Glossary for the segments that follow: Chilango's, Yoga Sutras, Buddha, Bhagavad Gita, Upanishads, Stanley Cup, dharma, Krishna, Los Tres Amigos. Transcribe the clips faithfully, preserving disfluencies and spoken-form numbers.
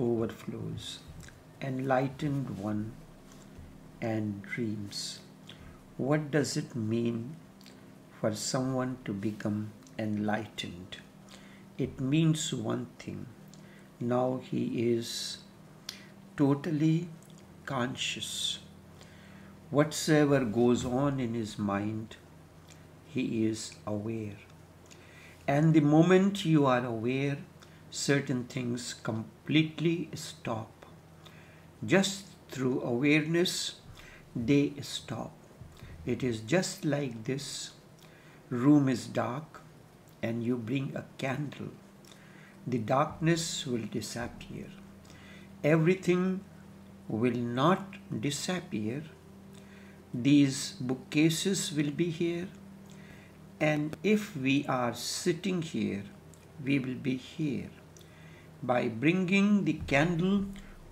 overflows, enlightened one, and dreams. What does it mean for someone to become enlightened? It means one thing. Now he is totally conscious. Whatsoever goes on in his mind, he is aware. And the moment you are aware, certain things completely stop. Just through awareness, they stop. It is just like this. Room is dark and you bring a candle. The darkness will disappear. Everything will not disappear. These bookcases will be here. And if we are sitting here, we will be here. By bringing the candle,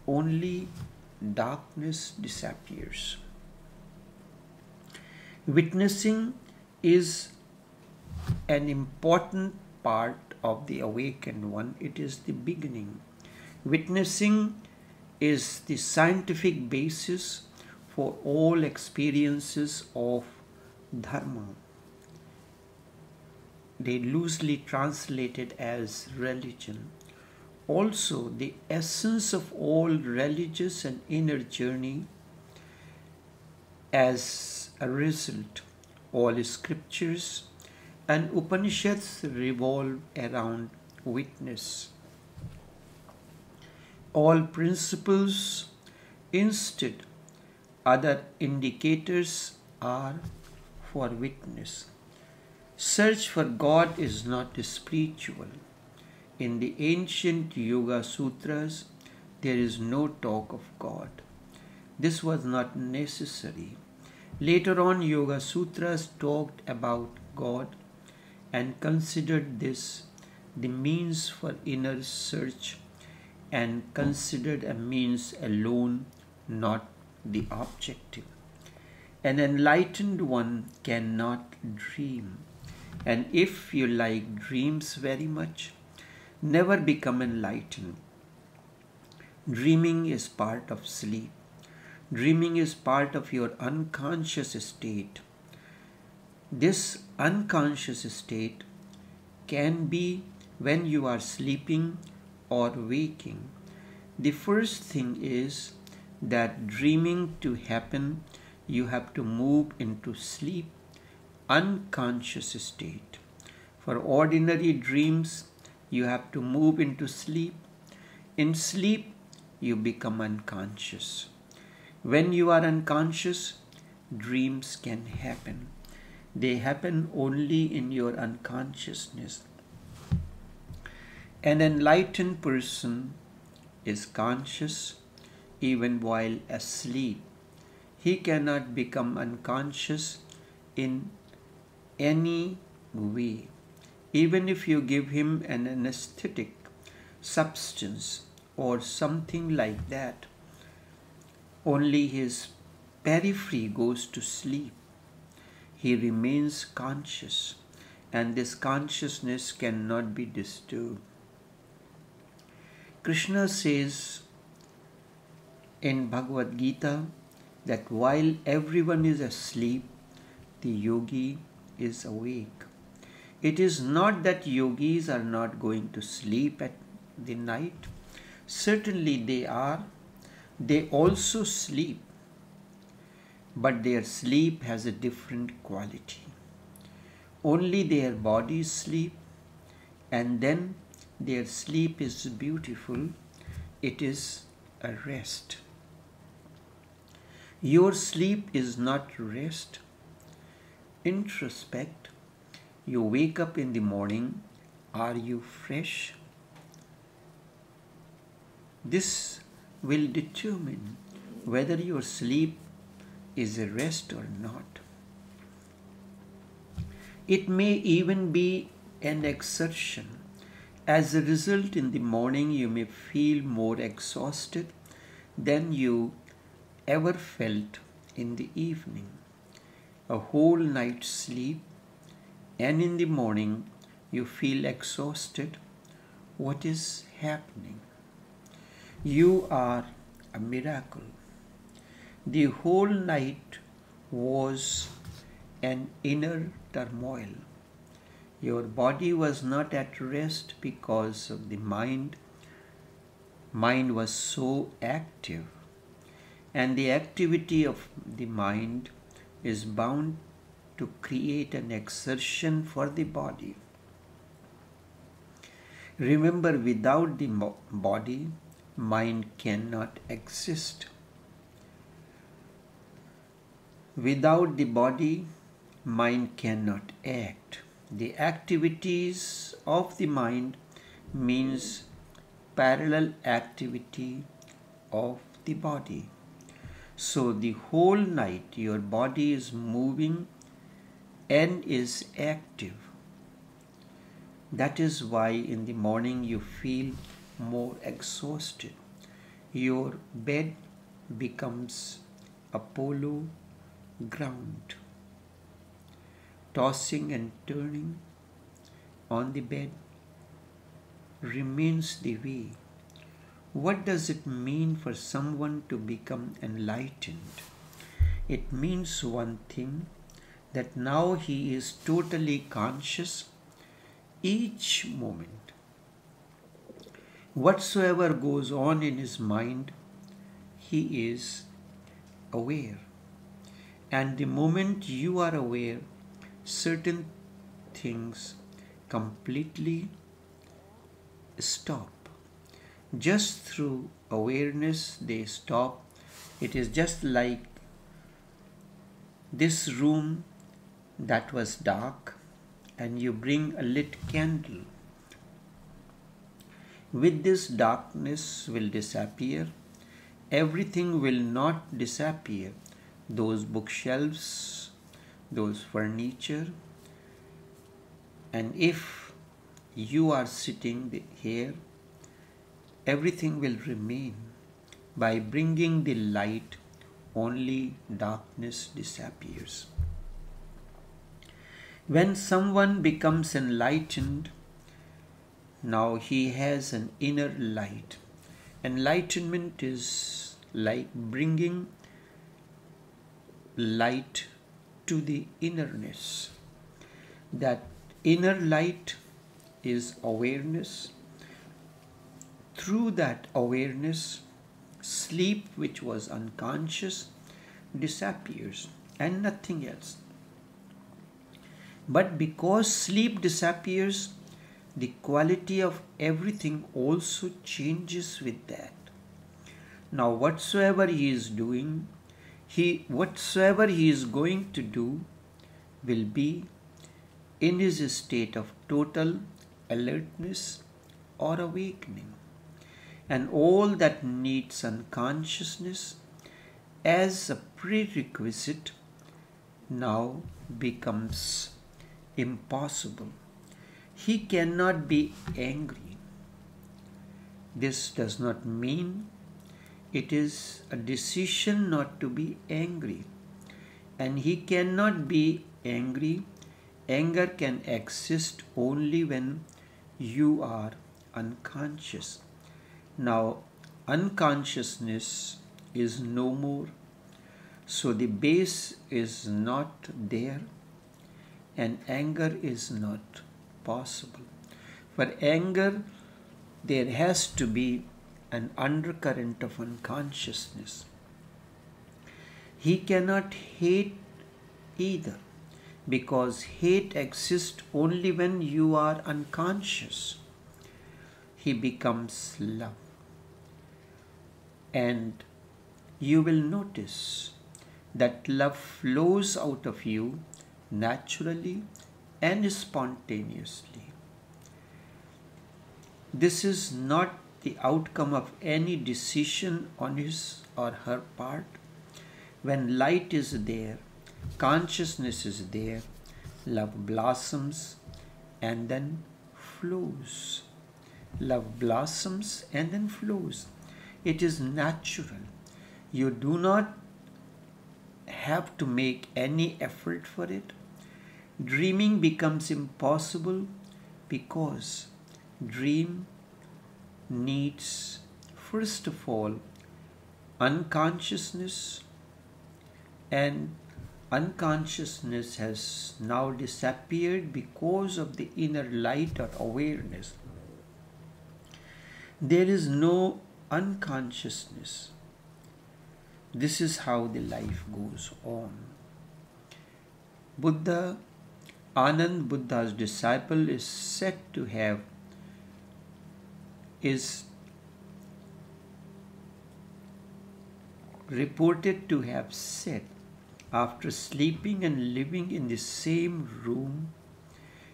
only darkness disappears. Witnessing is an important part of the awakened one. It is the beginning. Witnessing is the scientific basis for all experiences of dharma. They loosely translated as religion. Also, the essence of all religious and inner journey, as a result, all scriptures and Upanishads revolve around witness. All principles, instead, other indicators are for witness. Search for God is not spiritual. In the ancient Yoga Sutras, there is no talk of God. This was not necessary. Later on, Yoga Sutras talked about God and considered this the means for inner search and considered a means alone, not the objective. An enlightened one cannot dream. And if you like dreams very much, never become enlightened. Dreaming is part of sleep. Dreaming is part of your unconscious state. This unconscious state can be when you are sleeping or waking. The first thing is that dreaming to happen, you have to move into sleep, unconscious state. For ordinary dreams, you have to move into sleep. In sleep, you become unconscious. When you are unconscious, dreams can happen. They happen only in your unconsciousness. An enlightened person is conscious even while asleep. He cannot become unconscious in any way. Even if you give him an anesthetic substance or something like that, only his periphery goes to sleep. He remains conscious, and this consciousness cannot be disturbed. Krishna says in Bhagavad Gita that while everyone is asleep, the yogi is awake. It is not that yogis are not going to sleep at the night. Certainly they are. They also sleep. But their sleep has a different quality. Only their bodies sleep, and then their sleep is beautiful. It is a rest. Your sleep is not rest. Introspect. You wake up in the morning. Are you fresh? This will determine whether your sleep is a rest or not. It may even be an exertion. As a result, in the morning you may feel more exhausted than you ever felt in the evening. A whole night's sleep, and in the morning you feel exhausted. What is happening? You are a miracle. The whole night was an inner turmoil. Your body was not at rest because of the mind. Mind was so active, and the activity of the mind is bound to create an exertion for the body. Remember, without the body, mind cannot exist. Without the body, mind cannot act. The activities of the mind means parallel activity of the body. So the whole night your body is moving and is active. That is why in the morning you feel more exhausted. Your bed becomes a polo ground, tossing and turning on the bed remains the way. What does it mean for someone to become enlightened? It means one thing, that now he is totally conscious each moment. Whatsoever goes on in his mind, he is aware. And the moment you are aware, certain things completely stop. Just through awareness, they stop. It is just like this room that was dark, and you bring a lit candle. With this, darkness will disappear. Everything will not disappear. Those bookshelves, those furniture. And if you are sitting here, everything will remain. By bringing the light, only darkness disappears. When someone becomes enlightened, now he has an inner light. Enlightenment is like bringing light to the innerness. That inner light is awareness. Through that awareness, sleep, which was unconscious, disappears, and nothing else. But because sleep disappears, the quality of everything also changes with that. Now whatsoever he is doing, He, whatsoever he is going to do will be in his state of total alertness or awakening. And all that needs unconsciousness as a prerequisite now becomes impossible. He cannot be angry. This does not mean it is a decision not to be angry. And he cannot be angry. Anger can exist only when you are unconscious. Now, unconsciousness is no more. So the base is not there. And anger is not possible. For anger, there has to be an undercurrent of unconsciousness. He cannot hate either, because hate exists only when you are unconscious. He becomes love. And you will notice that love flows out of you naturally and spontaneously. This is not the outcome of any decision on his or her part. When light is there, consciousness is there, love blossoms and then flows. Love blossoms and then flows. It is natural. You do not have to make any effort for it. Dreaming becomes impossible because dream needs first of all, unconsciousness, and unconsciousness has now disappeared because of the inner light or awareness. There is no unconsciousness. This is how the life goes on. Buddha, Anand Buddha's disciple, is said to have is reported to have said, after sleeping and living in the same room,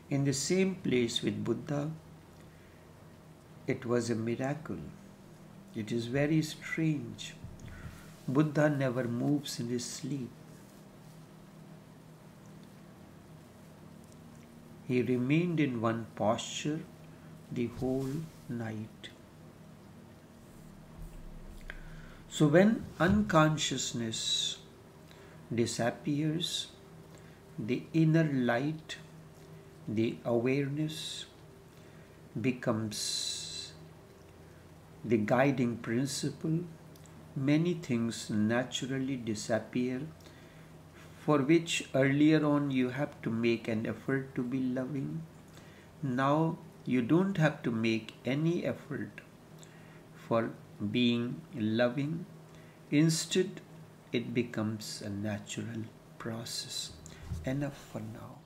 in the same place with Buddha, it was a miracle. It is very strange. Buddha never moves in his sleep. He remained in one posture the whole night. So when unconsciousness disappears, the inner light, the awareness, becomes the guiding principle. Many things naturally disappear, for which earlier on you have to make an effort to be loving. Now you don't have to make any effort for being loving. Instead, it becomes a natural process. Enough for now.